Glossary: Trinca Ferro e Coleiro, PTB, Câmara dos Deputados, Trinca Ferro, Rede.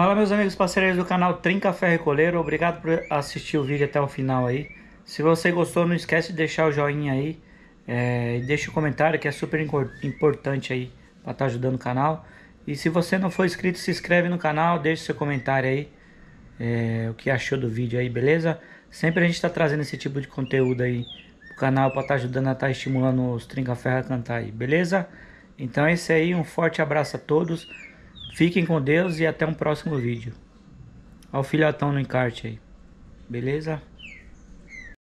Fala, meus amigos parceiros do canal Trinca Ferro e Coleiro. Obrigado por assistir o vídeo até o final aí. Se você gostou, não esquece de deixar o joinha aí. Deixa o comentário, que é super importante aí para estar ajudando o canal. E se você não for inscrito, se inscreve no canal, deixa seu comentário aí. O que achou do vídeo aí, beleza? Sempre a gente está trazendo esse tipo de conteúdo aí pro canal para estar ajudando a estar estimulando os Trinca Ferro a cantar aí, beleza? Então é isso aí, um forte abraço a todos. Fiquem com Deus e até um próximo vídeo. Olha o filhotão no encarte aí. Beleza?